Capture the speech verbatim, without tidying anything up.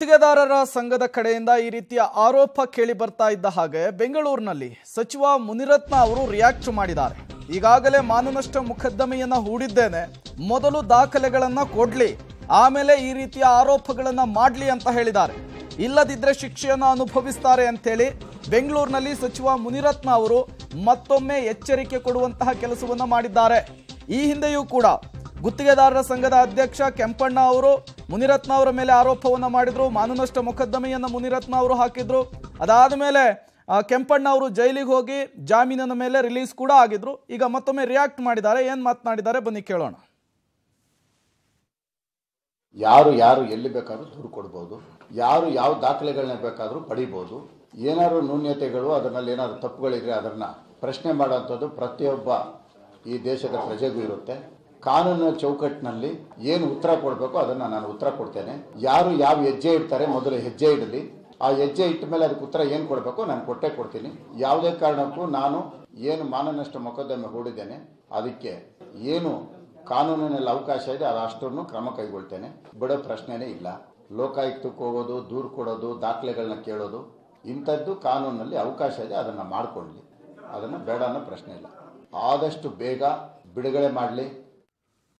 ಗುತ್ತಿಗೆದಾರರ ಸಂಘದ ಕಡೆಯಿಂದ ಈ ರೀತಿಯ ಆರೋಪ ಕೇಳಿ ಬರ್ತಾ ಇದ್ದ ಹಾಗೆ ಬೆಂಗಳೂರಿನಲ್ಲಿ ಸಚಿವ ಮುನಿರತ್ನ ಅವರು ರಿಯಾಕ್ಟ್ ಮಾಡಿದ್ದಾರೆ। ಈಗಾಗಲೇ ಮಾನನಷ್ಟ ಮುಕದ್ದಮೆಯನ್ನ ಹೂಡಿದ್ದೇನೆ, ಮೊದಲು ದಾಖಲೆಗಳನ್ನು ಕೊಡ್ಲಿ, ಆಮೇಲೆ ಈ ರೀತಿಯ ಆರೋಪಗಳನ್ನು ಮಾಡ್ಲಿ ಅಂತ ಹೇಳಿದ್ದಾರೆ। ಇಲ್ಲದಿದ್ದರೆ ಶಿಕ್ಷೆಯನ್ನು ಅನುಭವಿಸುತ್ತಾರೆ ಅಂತ ಹೇಳಿ ಬೆಂಗಳೂರಿನಲ್ಲಿ ಸಚಿವ ಮುನಿರತ್ನ ಅವರು ಮತ್ತೊಮ್ಮೆ ಎಚ್ಚರಿಕೆ ಕೊಡುವಂತ ಕೆಲಸವನ್ನ ಮಾಡಿದ್ದಾರೆ। ಈ ಹಿಂದೆಯೂ ಕೂಡ ಗುತ್ತಿಗೆದಾರರ ಸಂಘದ ಅಧ್ಯಕ್ಷ ಕೆಂಪಣ್ಣ ಅವರು ಮುನಿರತ್ನ ಅವರ ಮೇಲೆ ಆರೋಪವನ್ನು ಮಾಡಿದ್ರು, ಮಾನನಷ್ಟ ಮೊಕದ್ದಮೆಯನ್ನು ಮುನಿರತ್ನ ಅವರು ಹಾಕಿದ್ರು। ಅದಾದ ಮೇಲೆ ಕೆಂಪಣ್ಣ ಅವರು ಜೈಲಿಗೆ ಹೋಗಿ ಜಾಮೀನಿನ ಮೇಲೆ ರಿಲೀಸ್ ಕೂಡ ಆಗಿದ್ರು। ಈಗ ಮತ್ತೊಮ್ಮೆ ರಿಯಾಕ್ಟ್ ಮಾಡಿದ್ದಾರೆ, ಏನು ಮಾತನಾಡಿದ್ದಾರೆ ಬನ್ನಿ ಕೇಳೋಣ। ಯಾರು ಯಾರು ಎಲ್ಲಿ ಬೇಕಾದರೂ ದೂರು ಕೊಡಬಹುದು, ಯಾರು ಯಾವ ದಾಖಲೆಗಳನ್ನ ಬೇಕಾದರೂ ಪಡಿಬಹುದು। ಏನಾದರೂ ನ್ಯೂನ್ಯತೆಗಳು ಅದರಲ್ಲಿ ಏನಾದರೂ ತಪ್ಪುಗಳಿದ್ರೆ ಅದನ್ನು ಪ್ರಶ್ನೆ ಮಾಡುವಂಥದ್ದು ಪ್ರತಿಯೊಬ್ಬ ಈ ದೇಶದ ಪ್ರಜೆಗೂ ಇರುತ್ತೆ। ಕಾನೂನಿನ ಚೌಕಟ್ಟಿನಲ್ಲಿ ಏನು ಉತ್ತರ ಕೊಡಬೇಕು ಅದನ್ನು ನಾನು ಉತ್ತರ ಕೊಡ್ತೇನೆ। ಯಾರು ಯಾವ ಹೆಜ್ಜೆ ಇಡ್ತಾರೆ ಮೊದಲು ಹೆಜ್ಜೆ ಇಡಲಿ, ಆ ಹೆಜ್ಜೆ ಇಟ್ಟ ಮೇಲೆ ಅದಕ್ಕೆ ಉತ್ತರ ಏನು ಕೊಡಬೇಕು ನಾನು ಕೊಟ್ಟೇ ಕೊಡ್ತೀನಿ। ಯಾವುದೇ ಕಾರಣಕ್ಕೂ ನಾನು ಏನು ಮಾನನಷ್ಟ ಮೊಕದ್ದಮೆ ಹೂಡಿದ್ದೇನೆ ಅದಕ್ಕೆ ಏನು ಕಾನೂನಿನಲ್ಲಿ ಅವಕಾಶ ಇದೆ ಅದು ಅಷ್ಟನ್ನು ಕ್ರಮ ಕೈಗೊಳ್ತೇನೆ, ಬಿಡೋ ಪ್ರಶ್ನೆನೇ ಇಲ್ಲ। ಲೋಕಾಯುಕ್ತಕ್ಕೆ ಹೋಗೋದು, ದೂರು ಕೊಡೋದು, ದಾಖಲೆಗಳನ್ನ ಕೇಳೋದು ಇಂಥದ್ದು ಕಾನೂನಿನಲ್ಲಿ ಅವಕಾಶ ಇದೆ, ಅದನ್ನು ಮಾಡಿಕೊಳ್ಳಿ, ಅದನ್ನು ಬೇಡ ಅನ್ನೋ ಪ್ರಶ್ನೆ ಇಲ್ಲ। ಆದಷ್ಟು ಬೇಗ ಬಿಡುಗಡೆ ಮಾಡಲಿ।